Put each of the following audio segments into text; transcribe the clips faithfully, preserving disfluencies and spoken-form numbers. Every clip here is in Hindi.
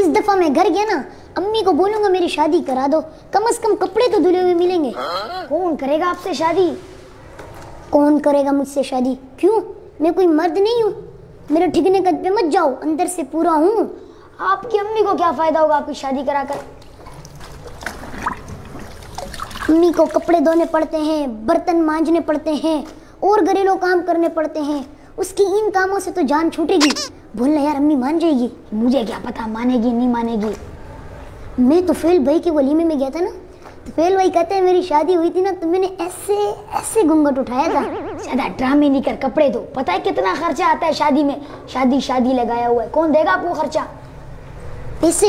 इस दफा मैं घर गया ना, अम्मी को बोलूंगा मेरी शादी करा दो, कम से कम कपड़े तो धुले हुए मिलेंगे। कौन करेगा आपसे शादी? कौन करेगा मुझसे शादी? क्यों, मैं कोई मर्द नहीं हूँ? मेरे ठिकने कद पे मत जाओ, अंदर से पूरा हूँ। आपकी अम्मी को क्या फायदा होगा आपकी शादी कराकर? अम्मी को कपड़े धोने पड़ते हैं, बर्तन मांजने पड़ते हैं और घरेलू काम करने पड़ते हैं। उसकी इन कामों से तो जान छूटेगी। बोलना यार अम्मी मान जाएगी, मुझे क्या पता मानेगी नहीं मानेगी। मैं तो फैल भाई के वलीमे में गया था ना, तो फैल भाई कहते हैं मेरी शादी हुई थी ना तो मैंने ऐसे ऐसे घूंघट उठाया था। ज़्यादा ड्रामे नहीं कर, कपड़े दो। पता है कितना खर्चा आता है शादी में? शादी शादी लगाया हुआ है, कौन देगा आपको खर्चा? पैसे?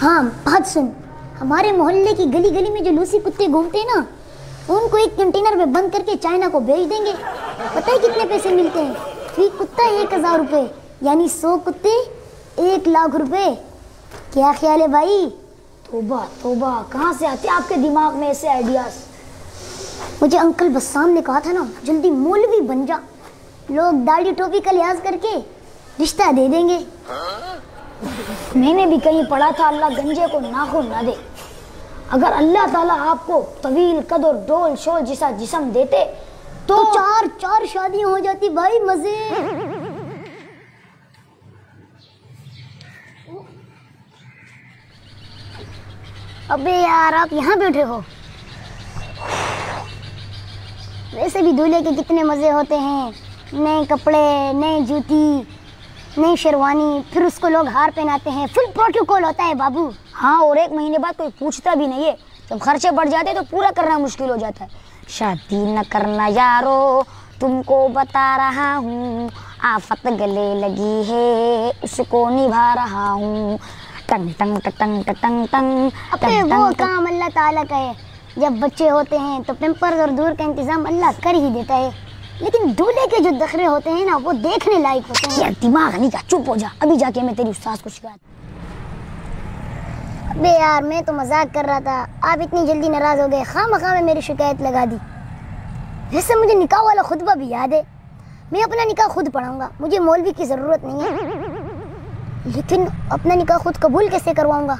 हाँ बात सुन, हमारे मोहल्ले की गली गली में जो लूसी कुत्ते घूमते हैं ना, उनको एक कंटेनर में बंद करके चाइना को भेज देंगे। पता है कितने पैसे मिलते हैं? एक कुत्ता एक हजार रुपये, यानी सौ कुत्ते एक लाख रुपए। क्या ख्याल है भाई? तोबा तोबा, कहाँ से आते हैं आपके दिमाग में ऐसे आइडियाज? मुझे अंकल बस्साम ने कहा था ना, जल्दी मौलवी बन जा, लोग दाढ़ी टोपी का लिहाज करके रिश्ता दे देंगे। मैंने भी कहीं पढ़ा था, अल्लाह गंजे को नाखून ना दे। अगर अल्लाह ताला आपको तवील कद और डोल शोल जैसा जिस्म देते तो, तो चार चार शादियां हो जाती भाई, मजे। अबे यार आप यहाँ बैठे हो? वैसे भी दूल्हे के कितने मजे होते हैं, नए कपड़े, नए जूती, नई शेरवानी, फिर उसको लोग हार पहनाते हैं। फुल प्रोटोकॉल होता है बाबू। हाँ, और एक महीने बाद कोई पूछता भी नहीं है। जब खर्चे बढ़ जाते हैं तो पूरा करना मुश्किल हो जाता है। शादी न करना यारो, तुमको बता रहा हूँ, आफत गले लगी है, उसको निभा रहा हूँ। टंग टंग टंग टंग टंग। अबे वो काम अल्लाह ताला का है, जब बच्चे होते हैं तो पेम्पर्स और दूर का इंतज़ाम अल्लाह कर ही देता है, लेकिन दूल्हे के जो दखरे होते हैं ना वो देखने लायक होते हैं। यार दिमाग नहीं का, चुप हो जा, अभी जाके मैं तेरी उस्ताद को शिकायत। अबे यार मैं तो मजाक कर रहा था, आप इतनी जल्दी नाराज हो गए, खामखा में मेरी शिकायत लगा दी। वैसे मुझे निकाह वाला खुतबा भी याद है, मैं अपना निकाह खुद पढ़ाऊंगा, मुझे मौलवी की ज़रूरत नहीं है। लेकिन अपना निकाह खुद कबूल कैसे करवाऊँगा?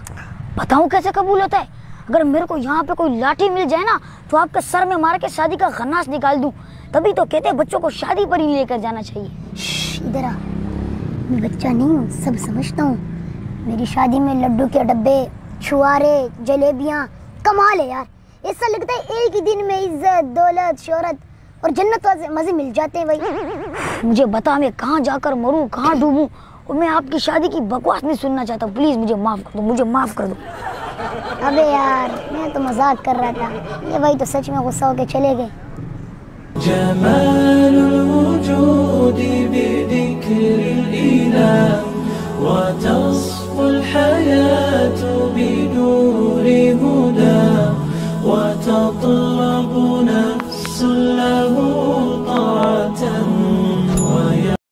बताऊँ कैसे कबूल होता है? अगर मेरे को यहाँ पे कोई लाठी मिल जाए ना तो आपके सर में मार के शादी का गन्नास निकाल दूँ। तभी तो कहते हैं बच्चों को शादी पर ही लेकर जाना चाहिए। इधर आ, मैं बच्चा नहीं हूँ, सब समझता हूँ। मेरी शादी में लड्डू के डब्बे, छुआरे, जलेबियाँ, कमाल है यार। ऐसा लगता है एक ही दिन में इज्जत, दौलत, शोहरत और जन्नत वाले मजे मिल जाते हैं भाई। मुझे बता मैं कहाँ जाकर मरूँ, कहाँ डूबूँ? और मैं आपकी शादी की बकवास नहीं सुनना चाहता, प्लीज़ मुझे माफ़ कर दो, मुझे माफ़ कर दो। अबे यार मैं तो मजाक कर रहा था, ये भाई तो सच में गुस्सा होकर चले गए। जमाल